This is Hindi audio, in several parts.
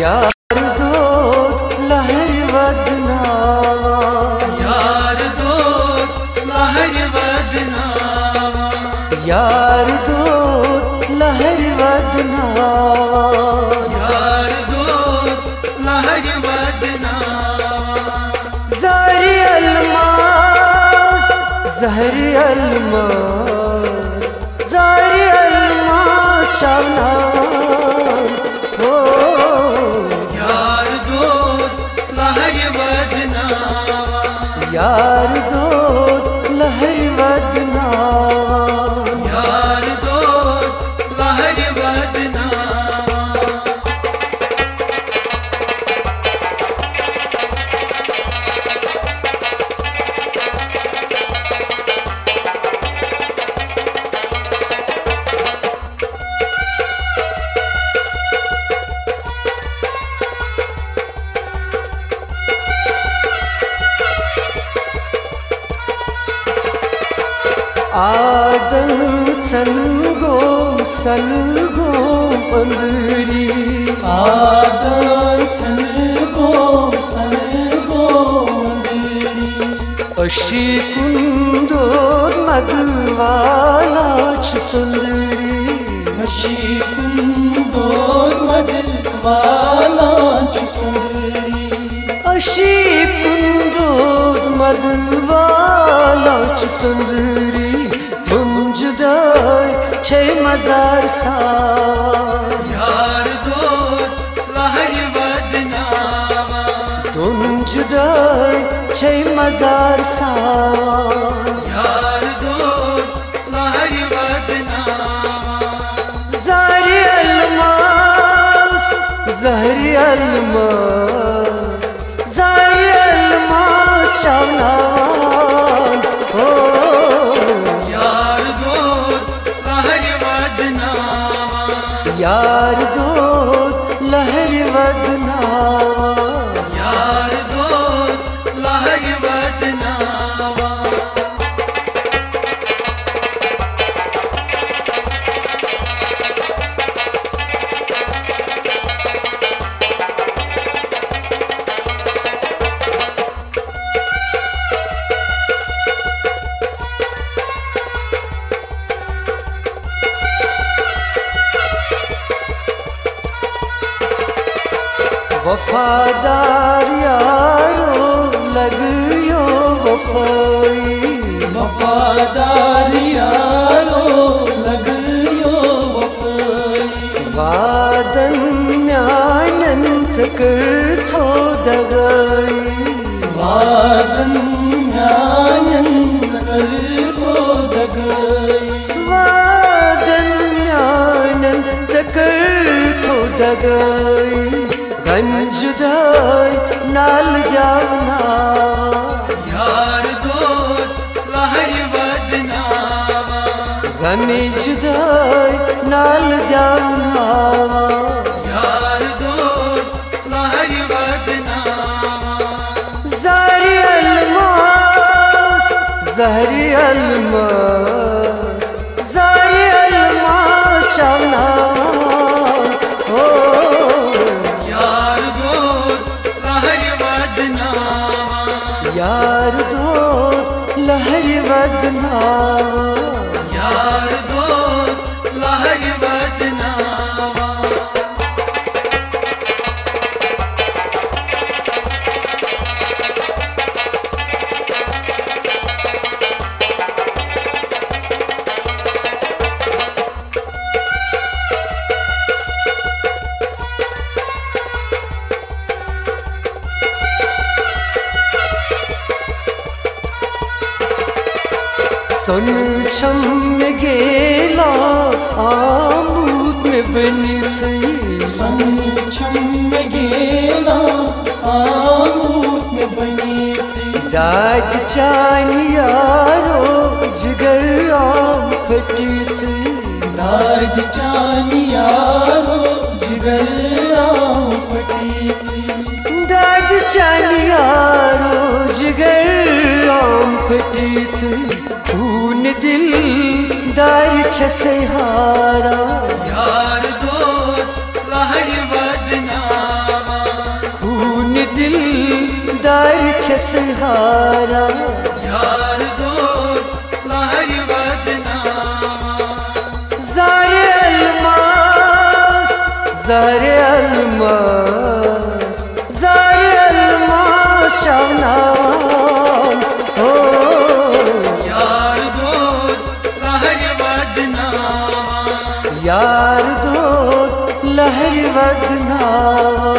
यार दूद लहरी वदनावां, यार दूद लहरी वदनावां, यार दूद लहरी वदनावां, यार दूद लहरी वदनावां। ज़ारी अलमास ज़हरी अलमास, ज़ारी अलमास चावना यार दूद लहरी वदनावां, यार दूद लहरी आदल सनगोम अंधेरी, आदल सनगोम अंधेरी, अशी कुंदोर मदवाला सुंदरी, अशी कुंदोर मदवाला सुंदरी, अशी कुंदोर मदवाला सुंदरी। मजार सा यार दूद लहरी वदनावां, तुम जुदा छे मजार सा यार दूद लहरी वदनावां। ज़ारी अलमास ज़हरी अलमास, ज़ारी अलमास चावना हो यार दूद लहरी वदनावां, यार दूद लहरी वफादार यारो लगियो वफाई, वफादार यारो लगियो वफाई, वादन म्यानन सकर थो दगाई, वादन म्यानन सकर थो दगाई, वादन म्यानन सकर थो दगाई। गंजुदाई नाल जावना यार दूद लहरी वदनावां, गंजुदाई नाल जावना यार दूद लहरी वदनावां। ज़ारी अलमास ज़हरी अलमास, ज़ारी अलमास चावना हो यार दूद लहरी वदनावां, यार दूद लहरी सन छम में गेला आमूद में बनी थी, सन छम में गेला आमूद में बनी थी, दाग चानी यारो जिगर आम फटी थी, दाग चानी यारो जिगर आम फटी थी, दाग चानी यारो जिगर आम फटी थी। खून दिल दार छसहारा यार दूद लहरी वदनावां। dar chasahara yar doud lahri wadenawan zare almas chawnawan ho yar doud lahri wadenawan yar doud lahri wadenawan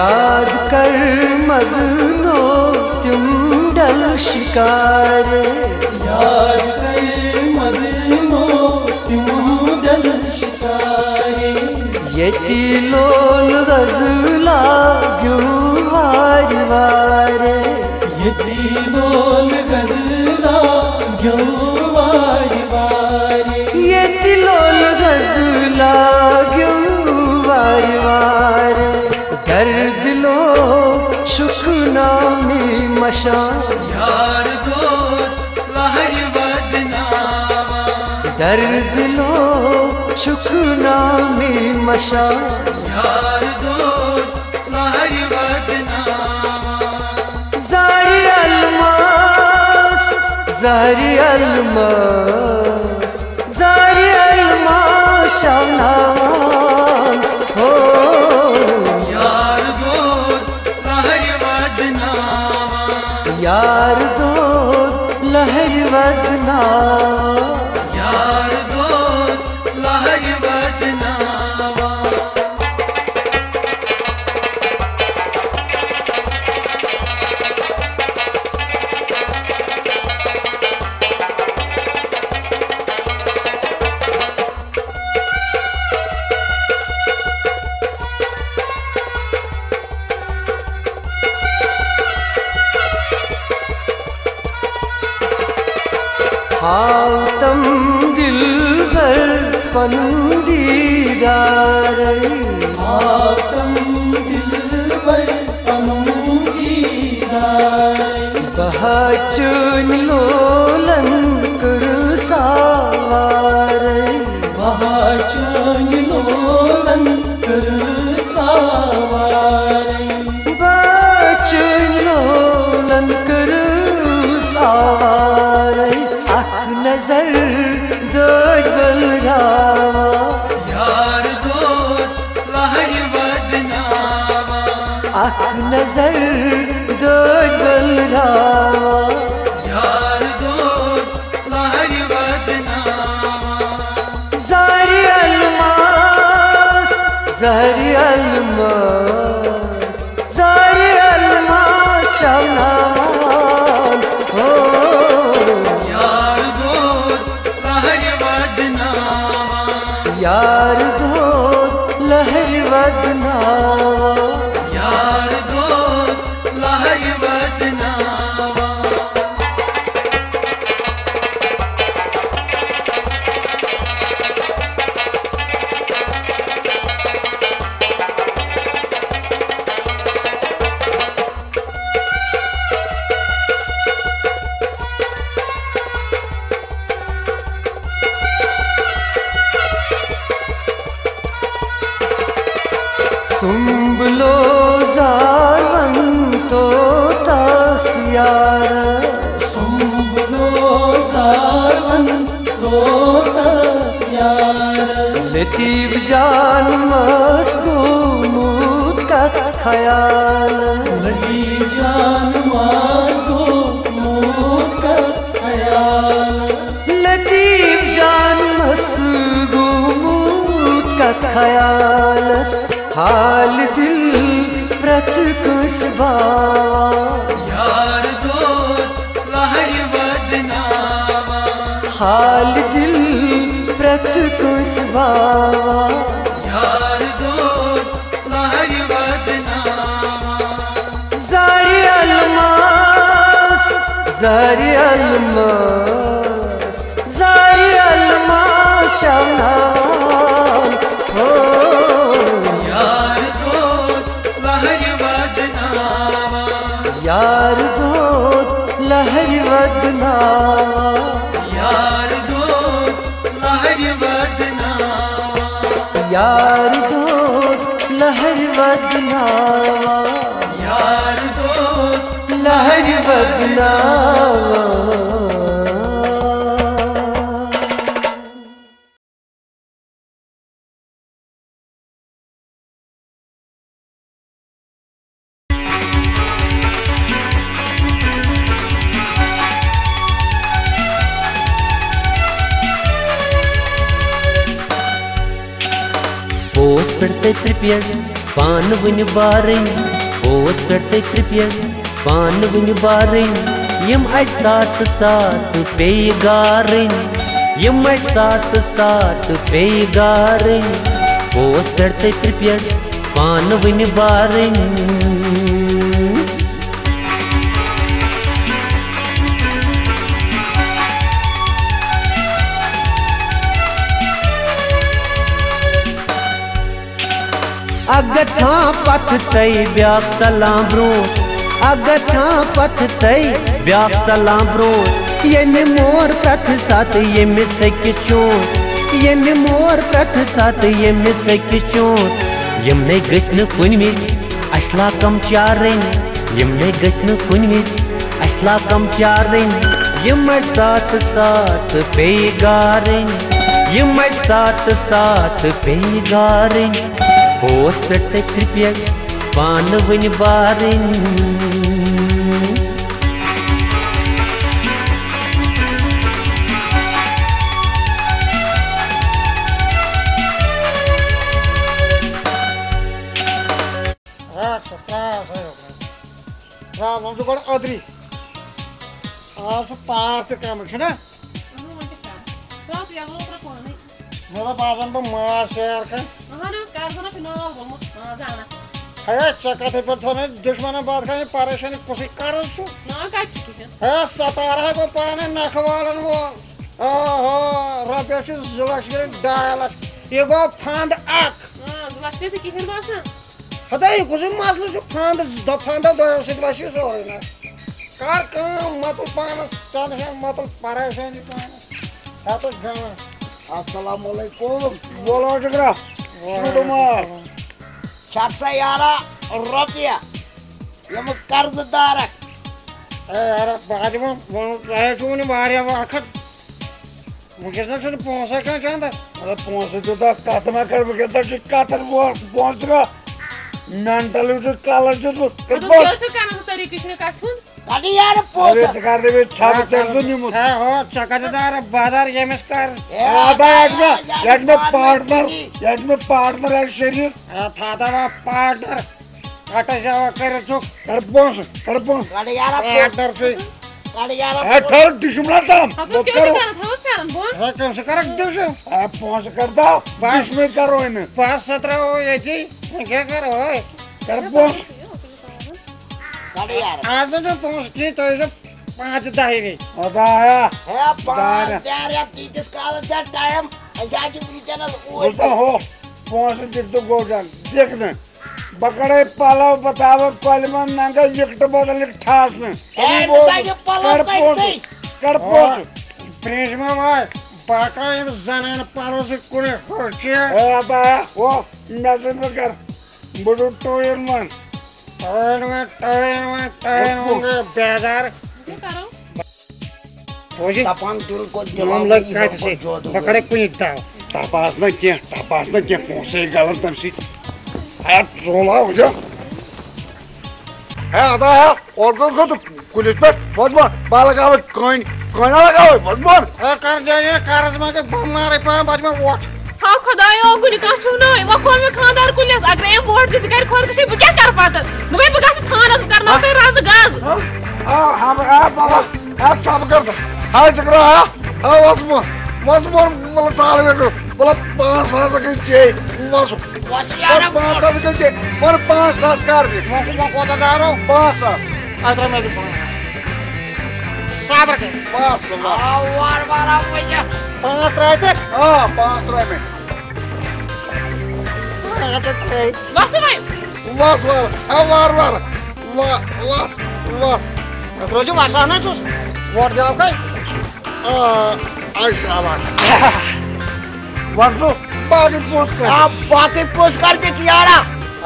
याद कर मदनो तुम डल शिकार याद कर मदनो तुम डल शिकार ये तिलोल गजला गुहार वारे ये तिलोल गजला गुहार वारे ये तिलोल गजला गुहार वारे दर्द लो शुकना में मशा यार दोस्त लहरी वदनावां दर्द लो शुकना में मशा यार दोस्त लहरी वदनावां ज़ारी अलमास चाहना यार दोद लहरी वदनावां यार दोद लहरी वदनावां हातम दिल भर पनुदीदार हातम दिल भर पनुदीदार बहाचुन लोलन कुरसावार बहाचुन लोलन कुरसावार बहाचुन लोलन कुरसावार नजर दोद बलरावां यार दोद लहरी वदनावां आख नजर दोद बलरावां यार दोद लहरी वदनावां ज़ारी अलमास चाहनावां हो यार दोद लहरी वदनावां यार दोद लहरी वदनावां सुम्बलो जावन तो तासियार सुम्बलो जावन तो तासियार लतीफ जान मस्कूमूत कत ख्याल लतीफ जान मस्कूमूत कत ख्याल लतीफ जान मस्कूमूत कत ख्याल हाल दिल प्रत कुसवां यार दोद लहरी वदनावां हाल दिल प्रत कुसवां यार दोद लहरी वदनावां ज़ारी Almas Zari almas, zari almas şamdan ho Yar Doud Lehri Wadenawan, Yar Doud Lehri Wadenawan, Yar Doud Lehri Wadenawan, Yar Doud Lehri Wadenawan, Yar Doud Lehri Wadenawan. Perte tripya pan vun bare os perte tripya pan vun bare yem ai saath saath peygare yem ai saath saath peygare os perte tripya pan vun bare Agatha पथ तई व्याप सलाम्रो अगथा पथ तई व्याप सलाम्रो येम मोर प्रथ साथ येम सकिचो येम मोर प्रथ साथ येम सकिचो येम ने गश्न कुनमिस असला कम चारन येम ने गश्न कुनमिस असला कम चारन येम साथ साथ पेगारन येम साथ साथ पेगारन ओस पड़ते कृपया पान वन बारिन दुश्मन बात का परेशानी कुछ सतारा गो पानी नख वालन गो रुपये 2 लाख 2.5 लाख यह गो फंद मसलू फंद मत पानस टेंशन मत परेशानी पानस Assalamualaikum बोलो जगरा सुदमार छापसा यारा रुपया यम कर्जदार अरे बाजी में चाहे चूनी मारिया वखत मुझे से पैसा का चंदा अरे पैसा तो कातमा कर मुझे तो कातर वो पहुंचगा नंटल जो काला जो तो जो करना तरीके से काथुन अरे यार पोसा अरे चकार दे छाप चंदू नी मु हां हो चकादार बाजार नमस्कार आधा एडमेट पार्टनर है शरीर थादावा पार्टनर काटा जावा कर चुक कर पोस अरे यार पार्टनर से अरे यार हट दिशमला काम मत करो हां कम से कर दो आप पोस कर दो पास में करो इन 5-17 हो ये जी क्या करो कर पोस आज जो पहुंच की तो ये 5-10 गई अदाया है 5-10 या 30 का का टाइम ऐसा की चैनल बोलता हो पहुंच जिद गो जान देखना बकड़े पाला बतावत पालमन नांगा लिखट बदल ठास में अभी बोल कर पहुंच फ्रेश में भाई बाका ये जनान पारो से कोने होचे अदाया वो मैसेज कर बडू टोयन मन टाइम में बेजार होजी तापन दिल को दिलाम लग काट से पकड़े कोई ता तापास ना के पोसे गलत तमसी आ झोला हो जा है अदा है और को तो पुलिस पे बसमान बालगाव कोइन कोइना लगाओ बसमान कर जाने कारज में के बम मारे पा बाद में वोट हां खुदायो गुनी का छुनो वो को में खानदार कुलिस अगर ये वोट दिस कर खोर के बु क्या कर पात मवे बगास थानस करना तो राज गाज हां हम आ बाबा आ सब कर हां जगरा आ वसमोर वाला साल में बोला 5,000 के छे वस यार 5,000 के छे पर 5,000 कर दे मको कोता दारो 5,000 अदर में सात रखे। पाँच और 12 पैसा। 5 ट्राई थे? हाँ 5 ट्राई में। बस भाई। बस वार वार वार वार वार। रोज़ मासा ना चूस। वार जाओ कहीं? आइशाबाद। वार तो बाकी पोस्ट कर। आप बाकी पोस्ट करते क्या रा?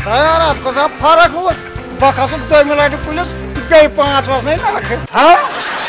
अतः यार आज को सब फरक हुआ। बाकी सब दो मिलाके पुलिस 5 वर्ष नहीं लाख। हाँ?